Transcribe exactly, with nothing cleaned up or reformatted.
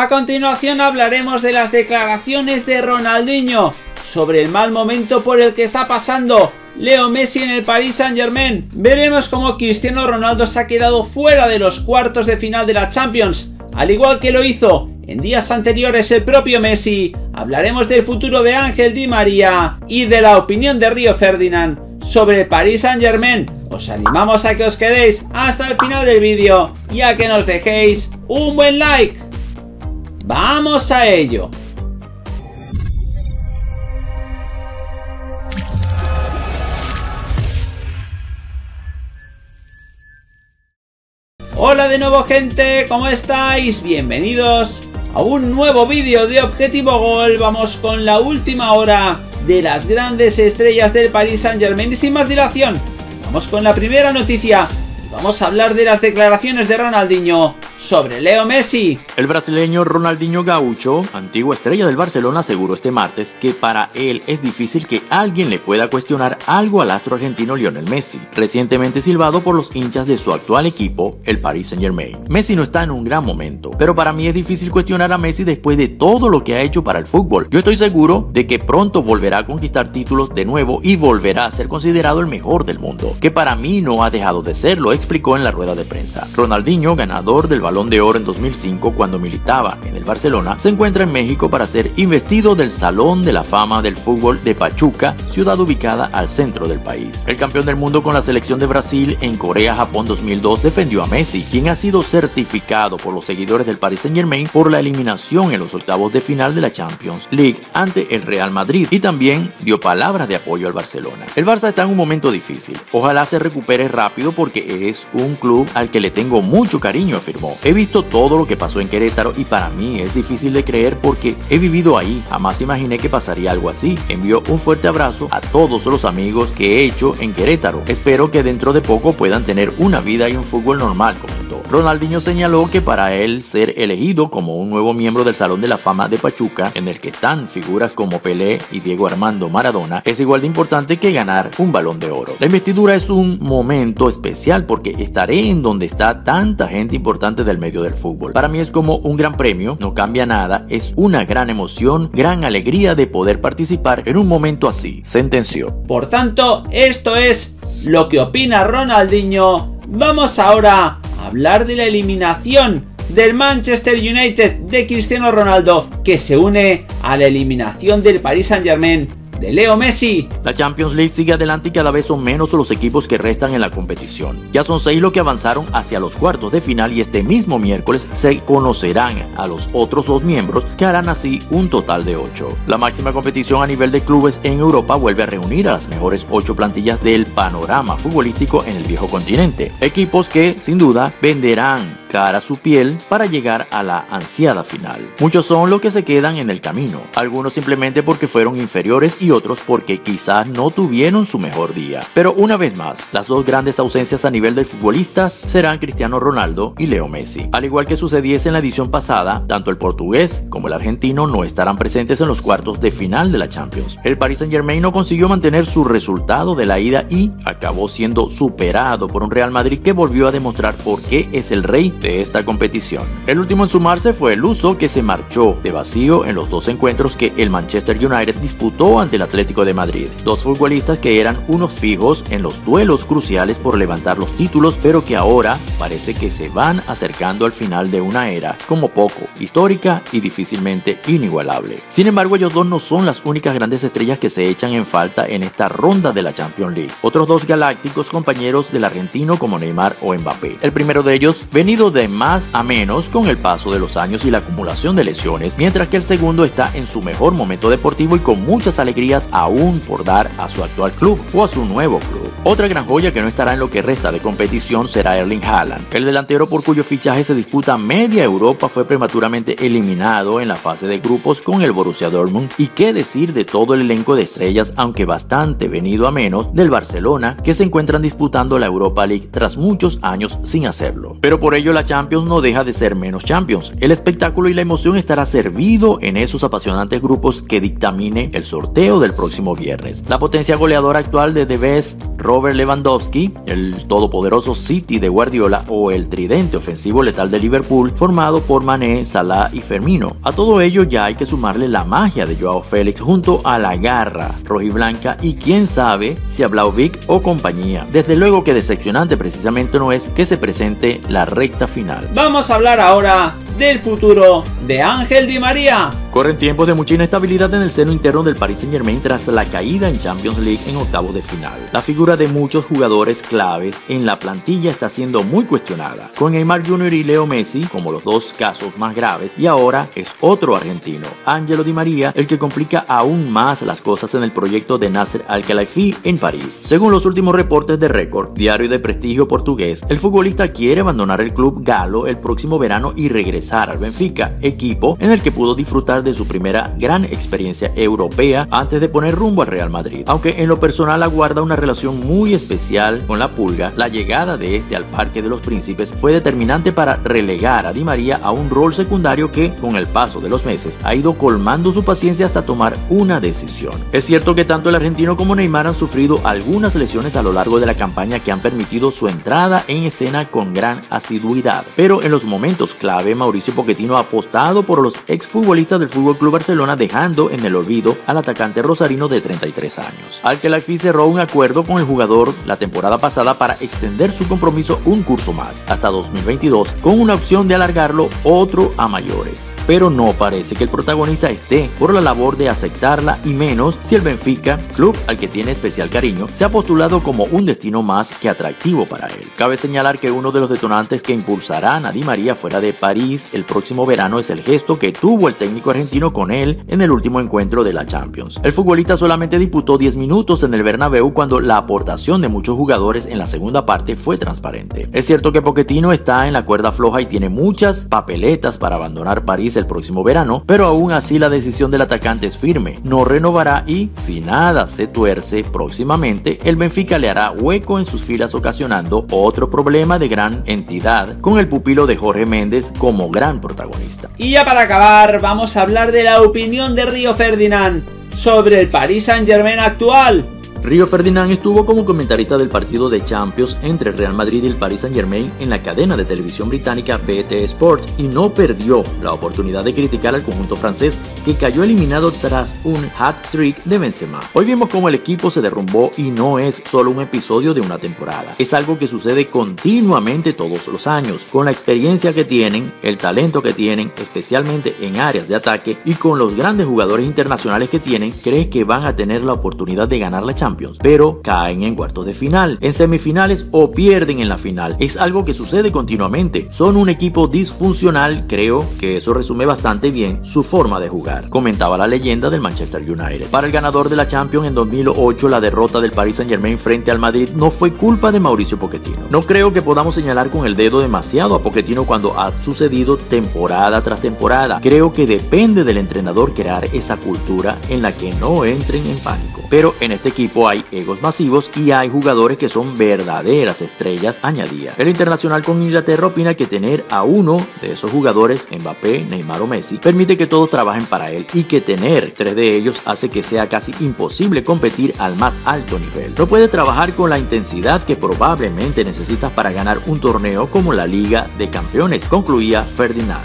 A continuación hablaremos de las declaraciones de Ronaldinho sobre el mal momento por el que está pasando Leo Messi en el Paris Saint-Germain. Veremos cómo Cristiano Ronaldo se ha quedado fuera de los cuartos de final de la Champions, al igual que lo hizo en días anteriores el propio Messi. Hablaremos del futuro de Ángel Di María y de la opinión de Río Ferdinand sobre el Paris Saint-Germain. Os animamos a que os quedéis hasta el final del vídeo y a que nos dejéis un buen like. ¡Vamos a ello! Hola de nuevo, gente, ¿cómo estáis? Bienvenidos a un nuevo vídeo de Objetivo Gol. Vamos con la última hora de las grandes estrellas del Paris Saint-Germain y sin más dilación, vamos con la primera noticia. Vamos a hablar de las declaraciones de Ronaldinho sobre Leo Messi. El brasileño Ronaldinho Gaucho, antigua estrella del Barcelona, aseguró este martes que para él es difícil que alguien le pueda cuestionar algo al astro argentino Lionel Messi, recientemente silbado por los hinchas de su actual equipo, el Paris Saint-Germain. Messi no está en un gran momento, pero para mí es difícil cuestionar a Messi después de todo lo que ha hecho para el fútbol. Yo estoy seguro de que pronto volverá a conquistar títulos de nuevo y volverá a ser considerado el mejor del mundo, que para mí no ha dejado de serlo, explicó en la rueda de prensa. Ronaldinho, ganador del Balón de Oro en dos mil cinco cuando militaba en el Barcelona, se encuentra en México para ser investido del Salón de la Fama del Fútbol de Pachuca, ciudad ubicada al centro del país. El campeón del mundo con la selección de Brasil en Corea-Japón dos mil dos defendió a Messi, quien ha sido certificado por los seguidores del Paris Saint-Germain por la eliminación en los octavos de final de la Champions League ante el Real Madrid, y también dio palabras de apoyo al Barcelona. El Barça está en un momento difícil. Ojalá se recupere rápido porque es Es un club al que le tengo mucho cariño, afirmó. He visto todo lo que pasó en Querétaro y para mí es difícil de creer porque he vivido ahí. Jamás imaginé que pasaría algo así. Envió un fuerte abrazo a todos los amigos que he hecho en Querétaro. Espero que dentro de poco puedan tener una vida y un fútbol normal, comentó. Ronaldinho señaló que para él ser elegido como un nuevo miembro del Salón de la Fama de Pachuca, en el que están figuras como Pelé y Diego Armando Maradona, es igual de importante que ganar un Balón de Oro. La investidura es un momento especial porque porque estaré en donde está tanta gente importante del medio del fútbol. Para mí es como un gran premio, no cambia nada, es una gran emoción, gran alegría de poder participar en un momento así, sentenció. Por tanto, esto es lo que opina Ronaldinho. Vamos ahora a hablar de la eliminación del Manchester United de Cristiano Ronaldo, que se une a la eliminación del Paris Saint-Germain de Leo Messi. La Champions League sigue adelante y cada vez son menos los equipos que restan en la competición. Ya son seis los que avanzaron hacia los cuartos de final y este mismo miércoles se conocerán a los otros dos miembros, que harán así un total de ocho. La máxima competición a nivel de clubes en Europa vuelve a reunir a las mejores ocho plantillas del panorama futbolístico en el viejo continente. Equipos que, sin duda, venderán cara a su piel para llegar a la ansiada final. Muchos son los que se quedan en el camino, algunos simplemente porque fueron inferiores y otros porque quizás no tuvieron su mejor día. Pero una vez más, las dos grandes ausencias a nivel de futbolistas serán Cristiano Ronaldo y Leo Messi. Al igual que sucediese en la edición pasada, tanto el portugués como el argentino no estarán presentes en los cuartos de final de la Champions. El Paris Saint-Germain no consiguió mantener su resultado de la ida y acabó siendo superado por un Real Madrid que volvió a demostrar por qué es el rey de esta competición. El último en sumarse fue el luso, que se marchó de vacío en los dos encuentros que el Manchester United disputó ante el Atlético de Madrid. Dos futbolistas que eran unos fijos en los duelos cruciales por levantar los títulos, pero que ahora parece que se van acercando al final de una era como poco histórica y difícilmente inigualable. Sin embargo, ellos dos no son las únicas grandes estrellas que se echan en falta en esta ronda de la Champions League. Otros dos galácticos compañeros del argentino como Neymar o Mbappé. El primero de ellos, venido de más a menos con el paso de los años y la acumulación de lesiones, mientras que el segundo está en su mejor momento deportivo y con muchas alegrías aún por dar a su actual club o a su nuevo club. Otra gran joya que no estará en lo que resta de competición será Erling Haaland. El delantero por cuyo fichaje se disputa media Europa fue prematuramente eliminado en la fase de grupos con el Borussia Dortmund, y qué decir de todo el elenco de estrellas, aunque bastante venido a menos, del Barcelona, que se encuentran disputando la Europa League tras muchos años sin hacerlo. Pero por ello la Champions no deja de ser menos Champions. El espectáculo y la emoción estará servido en esos apasionantes grupos que dictamine el sorteo del próximo viernes. La potencia goleadora actual de The Best, Robert Lewandowski, el todopoderoso City de Guardiola o el tridente ofensivo letal de Liverpool formado por Mané, Salah y Fermino. A todo ello ya hay que sumarle la magia de Joao Félix junto a la garra rojiblanca y quién sabe si a Blaovic o compañía. Desde luego que decepcionante precisamente no es que se presente la recta final. Vamos a hablar ahora del futuro de Ángel Di María. Corren tiempos de mucha inestabilidad en el seno interno del Paris Saint-Germain tras la caída en Champions League en octavos de final. La figura de muchos jugadores claves en la plantilla está siendo muy cuestionada, con Neymar junior y Leo Messi como los dos casos más graves, y ahora es otro argentino, Ángel Di María, el que complica aún más las cosas en el proyecto de Nasser Al-Khelaifi en París. Según los últimos reportes de Record, diario de prestigio portugués, el futbolista quiere abandonar el club galo el próximo verano y regresar al Benfica, equipo en el que pudo disfrutar de su primera gran experiencia europea antes de poner rumbo al Real Madrid. Aunque en lo personal aguarda una relación muy especial con la Pulga, la llegada de este al Parque de los Príncipes fue determinante para relegar a Di María a un rol secundario que, con el paso de los meses, ha ido colmando su paciencia hasta tomar una decisión. Es cierto que tanto el argentino como Neymar han sufrido algunas lesiones a lo largo de la campaña que han permitido su entrada en escena con gran asiduidad, pero en los momentos clave Mauricio Pochettino ha apostado por los exfutbolistas del Fútbol Club Barcelona, dejando en el olvido al atacante rosarino de treinta y tres años. Al-Khelaifi cerró un acuerdo con el jugador la temporada pasada para extender su compromiso un curso más, hasta dos mil veintidós, con una opción de alargarlo otro a mayores. Pero no parece que el protagonista esté por la labor de aceptarla, y menos si el Benfica, club al que tiene especial cariño, se ha postulado como un destino más que atractivo para él. Cabe señalar que uno de los detonantes que impulsarán a Di María fuera de París el próximo verano es el gesto que tuvo el técnico argentino argentino con él en el último encuentro de la Champions. El futbolista solamente disputó diez minutos en el Bernabéu cuando la aportación de muchos jugadores en la segunda parte fue transparente. Es cierto que Pochettino está en la cuerda floja y tiene muchas papeletas para abandonar París el próximo verano, pero aún así la decisión del atacante es firme, no renovará y, si nada se tuerce próximamente, el Benfica le hará hueco en sus filas, ocasionando otro problema de gran entidad con el pupilo de Jorge Méndez como gran protagonista. Y ya para acabar, vamos a hablar de la opinión de Río Ferdinand sobre el Paris Saint-Germain actual. Río Ferdinand estuvo como comentarista del partido de Champions entre Real Madrid y el Paris Saint-Germain en la cadena de televisión británica B T Sport, y no perdió la oportunidad de criticar al conjunto francés, que cayó eliminado tras un hat-trick de Benzema. Hoy vimos cómo el equipo se derrumbó, y no es solo un episodio de una temporada, es algo que sucede continuamente todos los años, con la experiencia que tienen, el talento que tienen, especialmente en áreas de ataque, y con los grandes jugadores internacionales que tienen. Crees que van a tener la oportunidad de ganar la Champions, pero caen en cuartos de final, en semifinales o pierden en la final. Es algo que sucede continuamente. Son un equipo disfuncional. Creo que eso resume bastante bien su forma de jugar, comentaba la leyenda del Manchester United. Para el ganador de la Champions en dos mil ocho, la derrota del Paris Saint-Germain frente al Madrid no fue culpa de Mauricio Pochettino. No creo que podamos señalar con el dedo demasiado a Pochettino cuando ha sucedido temporada tras temporada. Creo que depende del entrenador crear esa cultura en la que no entren en pánico. Pero en este equipo hay egos masivos y hay jugadores que son verdaderas estrellas, añadía. El internacional con Inglaterra opina que tener a uno de esos jugadores, Mbappé, Neymar o Messi, permite que todos trabajen para él, y que tener tres de ellos hace que sea casi imposible competir al más alto nivel. No puede trabajar con la intensidad que probablemente necesitas para ganar un torneo como la Liga de Campeones, concluía Ferdinand.